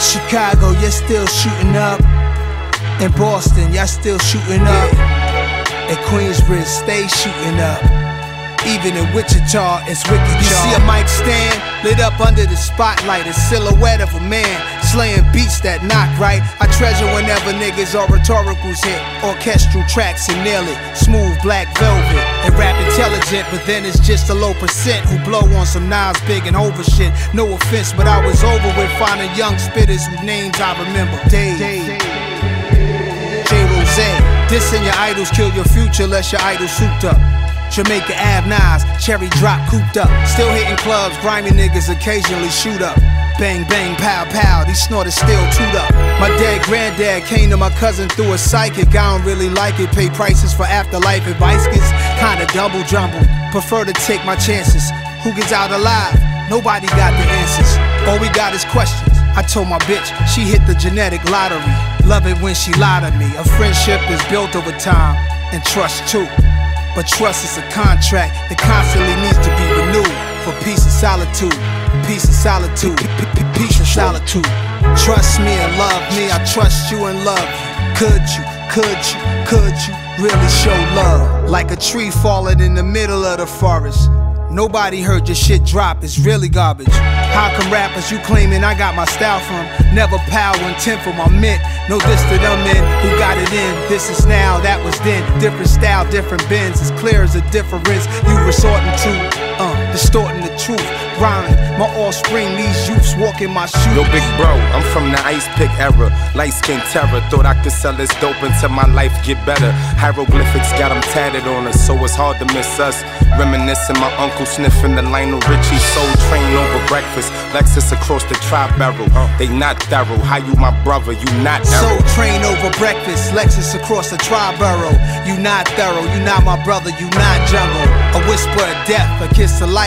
Chicago, you're still shooting up. In Boston, y'all still shooting up. In Queensbridge, stay shooting up. Even in Wichita, it's wicked. You see a mic stand lit up under the spotlight, a silhouette of a man slaying beats that knock right. I treasure whenever niggas or rhetoricals hit orchestral tracks and nail it. Smooth black velvet and rap intelligent, but then it's just a low percent who blow on some Nas Big and over shit. No offense, but I was over with finding young spitters whose names I remember. Dave. Dissing your idols kill your future unless your idol's souped up. Jamaica Ave knives, cherry drop cooped up. Still hitting clubs, grimy niggas occasionally shoot up. Bang bang pow pow, these snorters still toot up. My dead granddad came to my cousin through a psychic. I don't really like it, pay prices for afterlife advice gets kinda double jumbled. Prefer to take my chances. Who gets out alive? Nobody got the answers. All we got is questions. I told my bitch, she hit the genetic lottery. Love it when she lied to me. A friendship is built over time, and trust too. But trust is a contract that constantly needs to be renewed. For peace and solitude, peace and solitude, peace and solitude. Trust me and love me, I trust you and love you. Could you really show love? Like a tree falling in the middle of the forest. Nobody heard your shit drop, it's really garbage. How come rappers you claiming I got my style from? Never power intent for my mint. No diss to them men who got it in. This is now, that was then. Different style, different bends. As clear as a difference you resorting to. Distorting the truth, rhyming. My offspring, these youths walking my shoes. Yo, big bro, I'm from the ice pick era. Light skin terror, thought I could sell this dope until my life get better. Hieroglyphics got them tatted on us, so it's hard to miss us. Reminiscing my uncle sniffing the Lionel Richie Soul Train over breakfast. Lexus across the tri-barrel, they not thorough. How you my brother, you not thorough. Soul Train over breakfast, Lexus across the tri-barrel. You not thorough, you not my brother, you not jungle. A whisper of death, a kiss of life.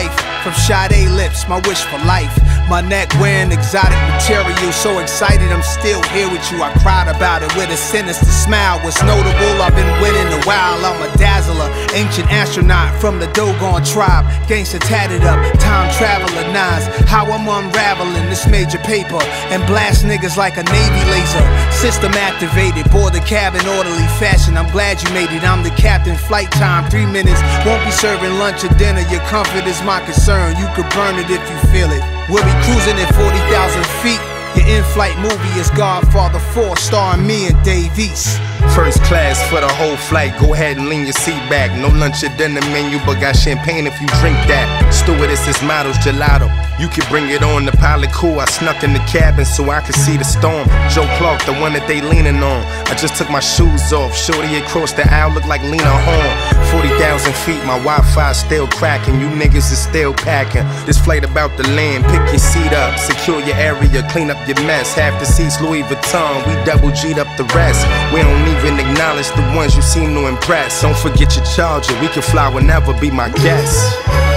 From Sade lips, my wish for life. My neck wearing exotic material. So excited I'm still here with you. I cried about it with a sinister smile. What's notable, I've been winning a while. I'm a dazzler, ancient astronaut from the Dogon tribe. Gangsta tatted up, time traveler nines. How I'm unraveling this major paper and blast niggas like a Navy laser. System activated, board the cab in orderly fashion. I'm glad you made it, I'm the captain. Flight time, 3 minutes. Won't be serving lunch or dinner. Your comfort is my concern. You could burn it if you feel it. We'll be cruising at 40,000 feet. Your in-flight movie is Godfather 4, starring me and Dave East. First class for the whole flight, go ahead and lean your seat back. No lunch or dinner menu, but got champagne if you drink that. Stewardess is models gelato, you can bring it on. The pilot cool, I snuck in the cabin so I could see the storm. Joe Clark, the one that they leaning on. I just took my shoes off, shorty across the aisle look like Lena Horne. 40,000 feet, my Wi-Fi still cracking, you niggas is still packing. This flight about to land, pick your seat up, secure your area, clean up your mess. Half the seats Louis Vuitton, we double G'd up the rest. We don't even acknowledge the ones you seem to impress. Don't forget your charger, we can fly whenever, be my guest.